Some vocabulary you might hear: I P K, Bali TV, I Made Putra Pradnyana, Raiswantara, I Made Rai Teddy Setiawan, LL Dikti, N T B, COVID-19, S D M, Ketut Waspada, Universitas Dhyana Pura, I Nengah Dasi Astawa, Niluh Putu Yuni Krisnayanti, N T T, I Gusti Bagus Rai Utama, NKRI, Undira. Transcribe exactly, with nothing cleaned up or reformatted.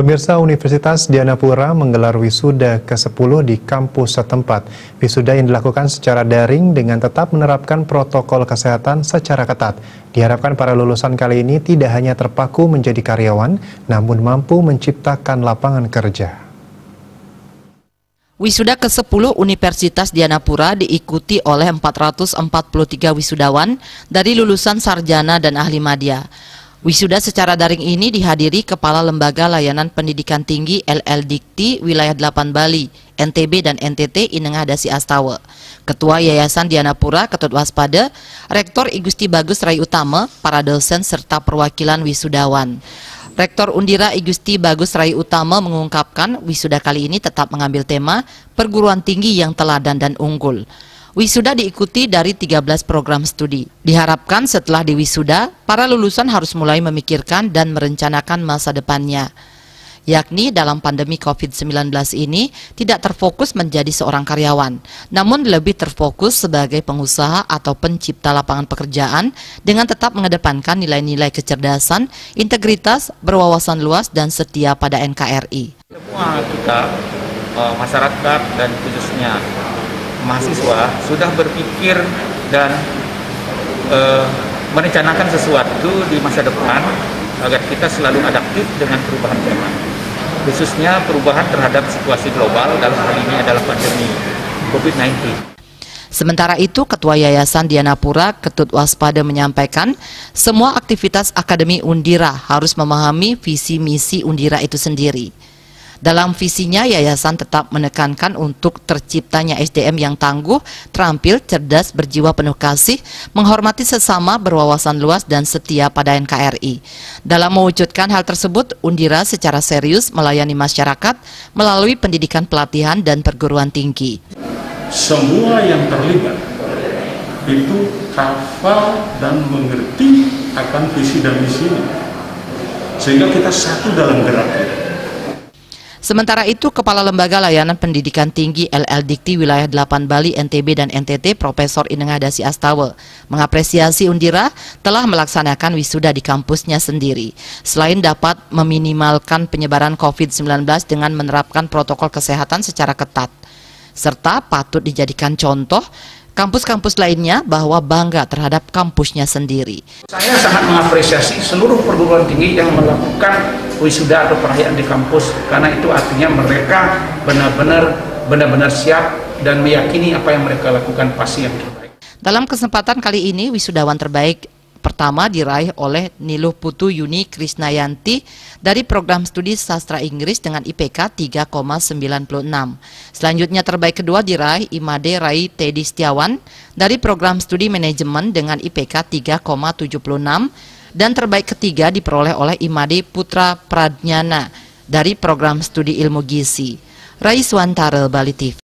Pemirsa, Universitas Dhyana Pura menggelar wisuda ke sepuluh di kampus setempat. Wisuda yang dilakukan secara daring dengan tetap menerapkan protokol kesehatan secara ketat. Diharapkan para lulusan kali ini tidak hanya terpaku menjadi karyawan, namun mampu menciptakan lapangan kerja. Wisuda ke sepuluh Universitas Dhyana Pura diikuti oleh empat ratus empat puluh tiga wisudawan dari lulusan sarjana dan ahli madya. Wisuda secara daring ini dihadiri Kepala Lembaga Layanan Pendidikan Tinggi L L Dikti Wilayah delapan Bali, N T B dan N T T I Nengah Dasi Astawa, Ketua Yayasan Dhyana Pura Ketut Waspada, Rektor I Gusti Bagus Rai Utama, para dosen serta perwakilan wisudawan. Rektor Undira I Gusti Bagus Rai Utama mengungkapkan wisuda kali ini tetap mengambil tema perguruan tinggi yang teladan dan unggul. Wisuda diikuti dari tiga belas program studi. Diharapkan setelah diwisuda, para lulusan harus mulai memikirkan dan merencanakan masa depannya. Yakni dalam pandemi COVID sembilan belas ini tidak terfokus menjadi seorang karyawan, namun lebih terfokus sebagai pengusaha atau pencipta lapangan pekerjaan dengan tetap mengedepankan nilai-nilai kecerdasan, integritas, berwawasan luas dan setia pada N K R I. Semua kita, masyarakat dan khususnya mahasiswa sudah berpikir dan e, merencanakan sesuatu di masa depan agar kita selalu adaptif dengan perubahan zaman, khususnya perubahan terhadap situasi global, dalam hal ini adalah pandemi COVID sembilan belas. Sementara itu, Ketua Yayasan Dhyana Pura Ketut Waspada menyampaikan semua aktivitas Akademi Undira harus memahami visi misi Undira itu sendiri. Dalam visinya, yayasan tetap menekankan untuk terciptanya S D M yang tangguh, terampil, cerdas, berjiwa penuh kasih, menghormati sesama, berwawasan luas, dan setia pada N K R I. Dalam mewujudkan hal tersebut, Undira secara serius melayani masyarakat melalui pendidikan pelatihan dan perguruan tinggi. Semua yang terlibat itu hafal dan mengerti akan visi dan misinya, sehingga kita satu dalam geraknya. Sementara itu, Kepala Lembaga Layanan Pendidikan Tinggi L L Dikti Wilayah delapan Bali, N T B dan N T T Profesor I Nengah Dasi Astawa mengapresiasi Undira telah melaksanakan wisuda di kampusnya sendiri. Selain dapat meminimalkan penyebaran COVID sembilan belas dengan menerapkan protokol kesehatan secara ketat, serta patut dijadikan contoh kampus-kampus lainnya bahwa bangga terhadap kampusnya sendiri. Saya sangat mengapresiasi seluruh perguruan tinggi yang melakukan wisuda atau perayaan di kampus, karena itu artinya mereka benar-benar benar-benar siap dan meyakini apa yang mereka lakukan pasti yang terbaik. Dalam kesempatan kali ini, wisudawan terbaik pertama diraih oleh Niluh Putu Yuni Krisnayanti dari program studi sastra Inggris dengan I P K tiga koma sembilan puluh enam. Selanjutnya terbaik kedua diraih I Made Rai Teddy Setiawan dari program studi manajemen dengan I P K tiga koma tujuh puluh enam. Dan terbaik ketiga diperoleh oleh I Made Putra Pradnyana dari program studi ilmu gizi. Raiswantara, Bali T V.